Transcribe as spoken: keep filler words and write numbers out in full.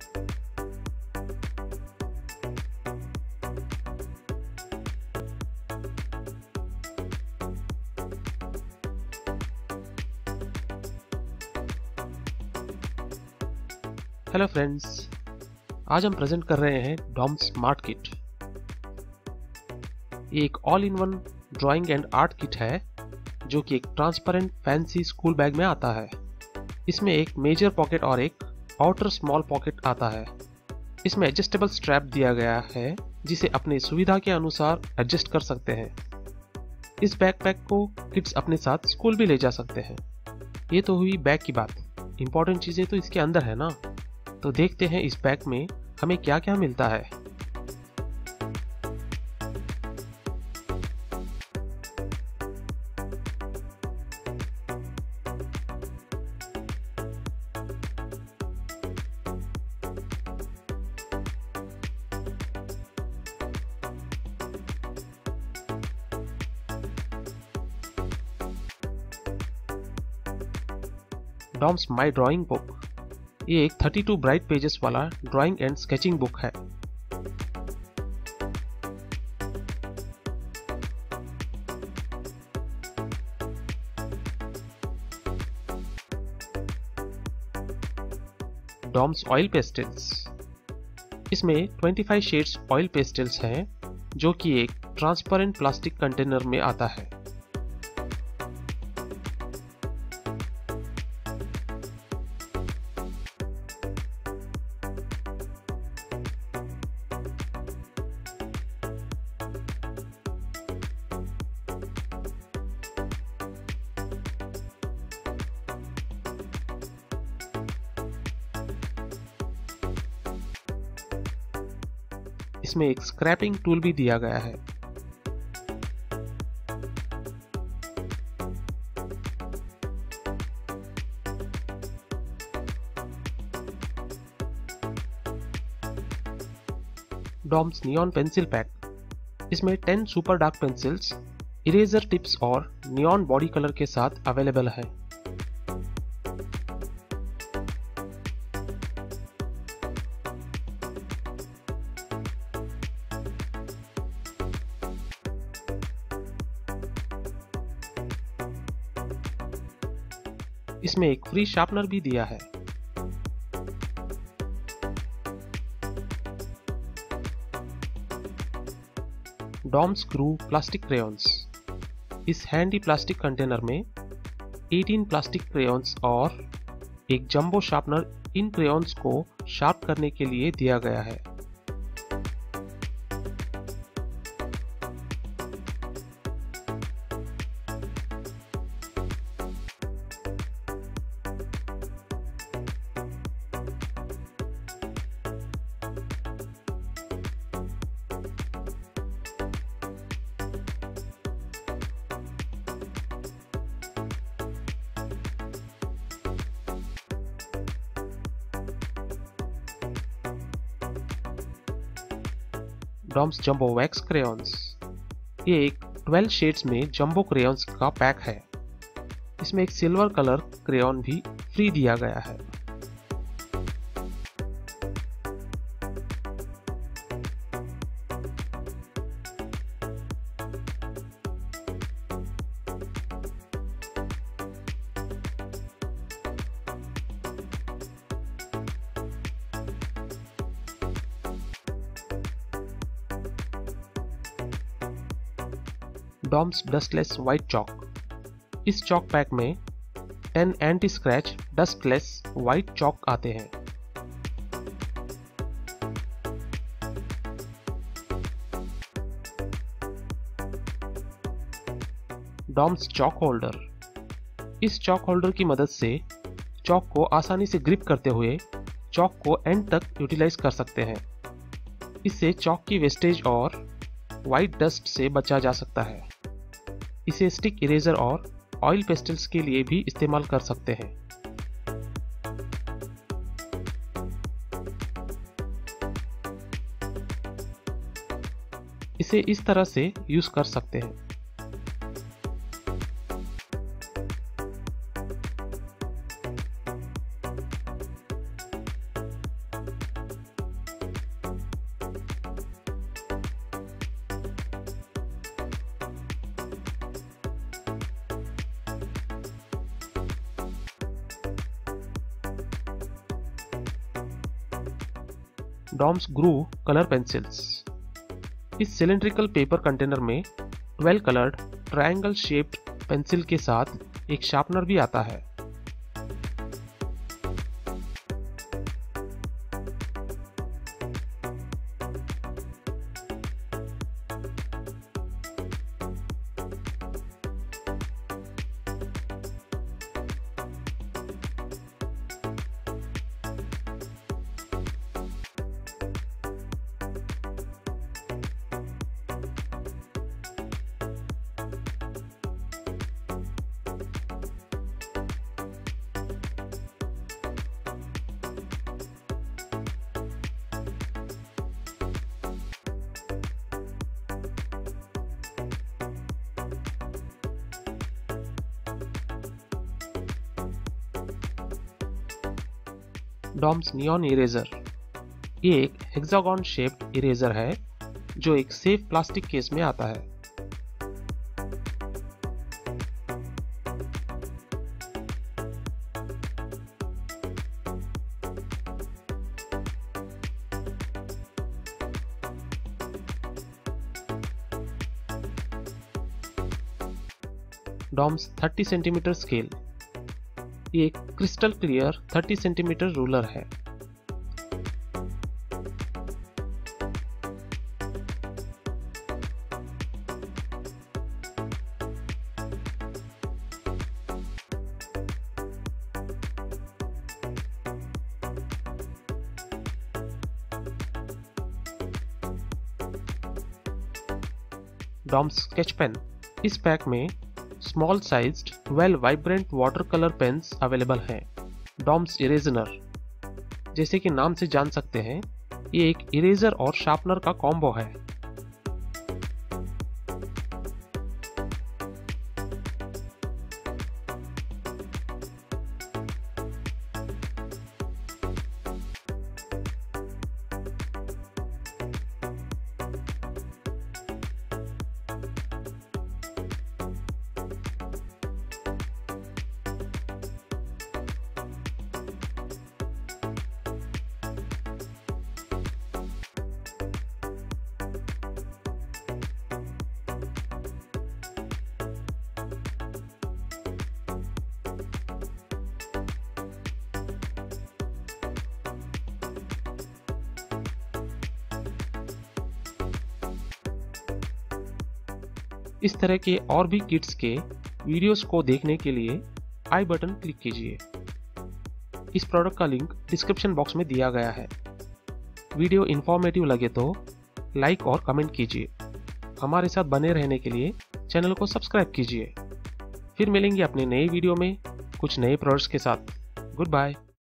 Hello friends, आज हम present कर रहे हैं डॉम्स स्मार्ट किट। ये एक all in one drawing and art kit है जो कि एक ट्रांसपेरेंट फैंसी स्कूल बैग में आता है। इसमें एक मेजर पॉकेट और एक आउटर स्मॉल पॉकेट आता है। इसमें एडजस्टेबल स्ट्रैप दिया गया है जिसे अपनी सुविधा के अनुसार एडजस्ट कर सकते हैं। इस बैकपैक को किड्स अपने साथ स्कूल भी ले जा सकते हैं। ये तो हुई बैग की बात, इंपॉर्टेंट चीज़ें तो इसके अंदर है ना। तो देखते हैं इस पैक में हमें क्या क्या मिलता है। डॉम्स माई ड्राइंग बुक, ये एक थर्टी टू ब्राइट पेजेस वाला ड्राइंग एंड स्केचिंग बुक है। डॉम्स ऑयल पेस्टल्स, इसमें पच्चीस शेड्स ऑयल पेस्टल्स हैं जो कि एक ट्रांसपेरेंट प्लास्टिक कंटेनर में आता है। इसमें एक स्क्रैपिंग टूल भी दिया गया है। डॉम्स नियॉन पेंसिल पैक, इसमें ten super dark pencils, eraser tips और नियॉन बॉडी कलर के साथ अवेलेबल है। इसमें एक फ्री शार्पनर भी दिया है। डॉम्स क्रू प्लास्टिक क्रेयॉन्स, इस हैंडी प्लास्टिक कंटेनर में अठारह प्लास्टिक क्रेयॉन्स और एक जंबो शार्पनर इन क्रेयॉन्स को शार्प करने के लिए दिया गया है। डॉम्स जंबो वैक्स क्रेयॉन्स, ये एक ट्वेल्व शेड्स में जंबो क्रेयॉन्स का पैक है। इसमें एक सिल्वर कलर क्रेयॉन भी फ्री दिया गया है। डॉम्स डस्टलेस व्हाइट चॉक, इस चॉक पैक में ten anti scratch dustless white chalk आते हैं। डॉम्स चॉक होल्डर, इस चॉक होल्डर की मदद से चॉक को आसानी से ग्रिप करते हुए चॉक को एंड तक यूटिलाइज कर सकते हैं। इससे चॉक की वेस्टेज और व्हाइट डस्ट से बचा जा सकता है। इसे स्टिक इरेजर और ऑयल पेस्टल्स के लिए भी इस्तेमाल कर सकते हैं। इसे इस तरह से यूज कर सकते हैं। डॉम्स ग्रू कलर पेंसिल्स। इस सिलेंड्रिकल पेपर कंटेनर में twelve coloured triangle shaped pencil के साथ एक शार्पनर भी आता है। Doms neon eraser. ये एक हेक्सागॉन शेप्ड इरेजर है जो एक सेफ प्लास्टिक केस में आता है। Doms thirty centimetre scale. ये एक crystal clear thirty centimetre ruler है। Doms sketch pen. इस पैक में small sized twelve vibrant water colour pens available हैं। डॉम्स इरेजनर, जैसे कि नाम से जान सकते हैं, ये एक इरेजर और शार्पनर का कॉम्बो है। इस तरह के और भी किट्स के वीडियोस को देखने के लिए आई बटन क्लिक कीजिए। इस प्रोडक्ट का लिंक डिस्क्रिप्शन बॉक्स में दिया गया है। वीडियो इन्फॉर्मेटिव लगे तो लाइक और कमेंट कीजिए। हमारे साथ बने रहने के लिए चैनल को सब्सक्राइब कीजिए। फिर मिलेंगे अपने नए वीडियो में कुछ नए प्रोडक्ट्स के साथ। Good bye.